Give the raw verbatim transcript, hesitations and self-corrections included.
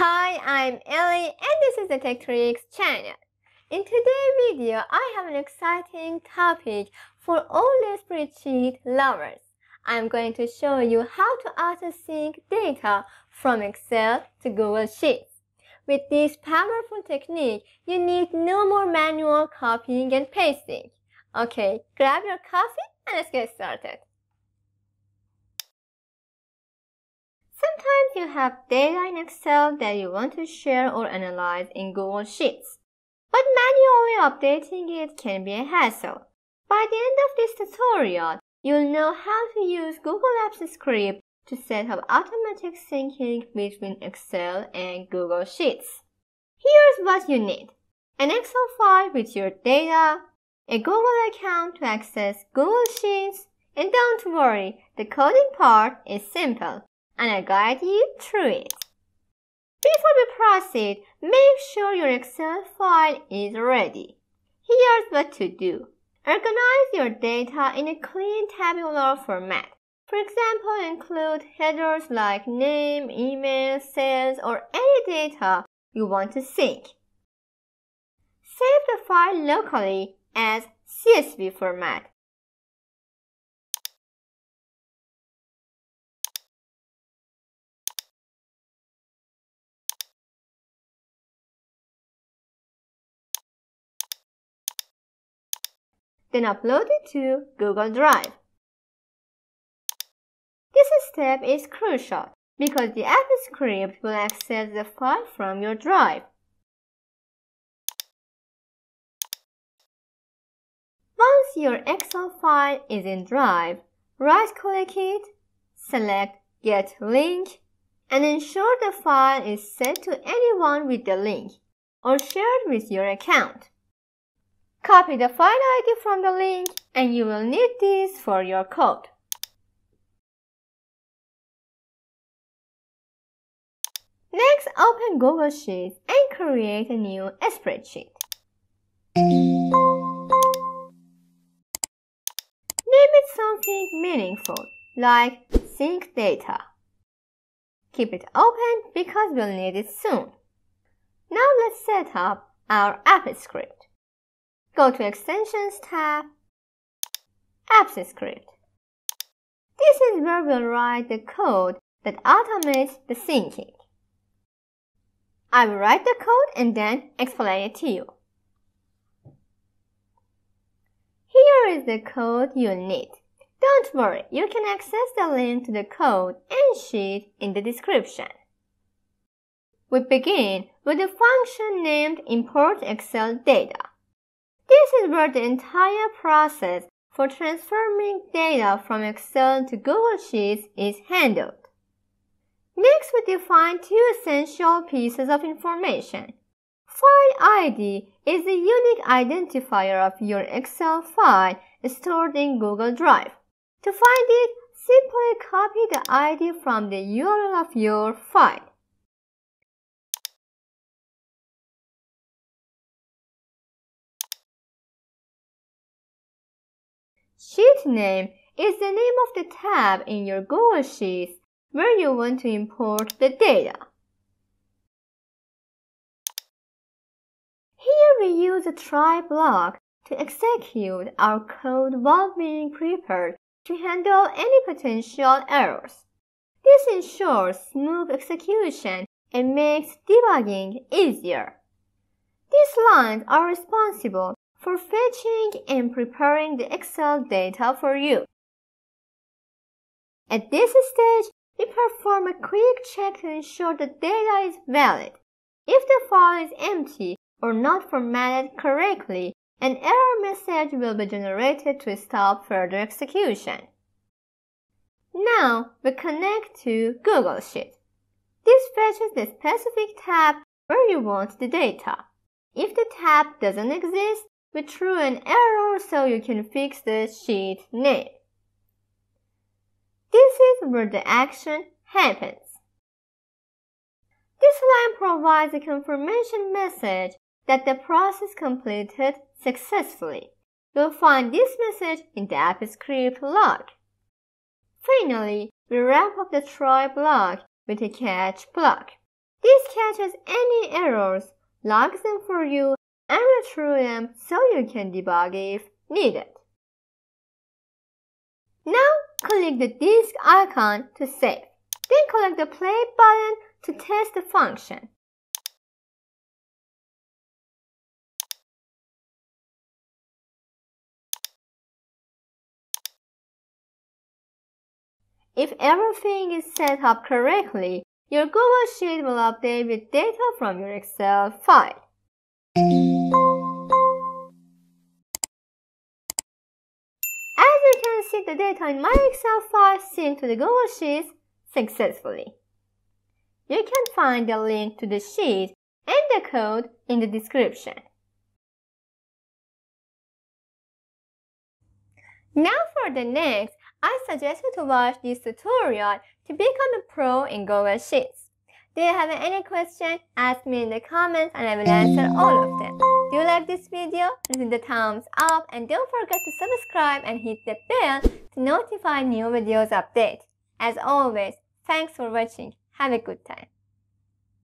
Hi, I'm Ellie and this is the Tech Tricks channel. In today's video, I have an exciting topic for all the spreadsheet lovers. I'm going to show you how to auto-sync data from Excel to Google Sheets. With this powerful technique, you need no more manual copying and pasting. Okay, grab your coffee and let's get started. Sometimes you have data in Excel that you want to share or analyze in Google Sheets, but manually updating it can be a hassle. By the end of this tutorial, you'll know how to use Google Apps Script to set up automatic syncing between Excel and Google Sheets. Here's what you need: an Excel file with your data, a Google account to access Google Sheets, and don't worry, the coding part is simple, and I'll guide you through it. Before we proceed, make sure your Excel file is ready. Here's what to do. Organize your data in a clean tabular format. For example, include headers like name, email, sales, or any data you want to sync. Save the file locally as C S V format. Then upload it to Google Drive. This step is crucial because the Apps Script will access the file from your drive. Once your Excel file is in Drive, right-click it, select Get Link, and ensure the file is sent to anyone with the link or shared with your account. Copy the file I D from the link, and you will need this for your code. Next, open Google Sheets and create a new spreadsheet. Name it something meaningful, like Sync Data. Keep it open because we'll need it soon. Now let's set up our Apps Script. Go to Extensions tab, Apps Script. This is where we'll write the code that automates the syncing. I will write the code and then explain it to you. Here is the code you'll need. Don't worry, you can access the link to the code and sheet in the description. We begin with a function named Import Excel Data. This is where the entire process for transforming data from Excel to Google Sheets is handled. Next, we define two essential pieces of information. File I D is the unique identifier of your Excel file stored in Google Drive. To find it, simply copy the I D from the U R L of your file. Sheet name is the name of the tab in your Google Sheets where you want to import the data. Here we use a try block to execute our code while being prepared to handle any potential errors. This ensures smooth execution and makes debugging easier. These lines are responsible for fetching and preparing the Excel data for you. At this stage, we perform a quick check to ensure the data is valid. If the file is empty or not formatted correctly, an error message will be generated to stop further execution. Now, we connect to Google Sheets. This fetches the specific tab where you want the data. If the tab doesn't exist, we threw an error so you can fix the sheet name. This is where the action happens. This line provides a confirmation message that the process completed successfully. You'll find this message in the Apps Script log. Finally, we wrap up the try block with a catch block. This catches any errors, logs them for you, and retrieves them so you can debug if needed. Now, click the disk icon to save. Then click the play button to test the function. If everything is set up correctly, your Google Sheet will update with data from your Excel file. As you can see, the data in my Excel file synced to the Google Sheets successfully. You can find the link to the sheet and the code in the description. Now for the next, I suggest you to watch this tutorial to become a pro in Google Sheets. Do you have any question? Ask me in the comments and I will answer all of them. Do you like this video? Leave the thumbs up and don't forget to subscribe and hit the bell to notify new videos update. As always, thanks for watching. Have a good time.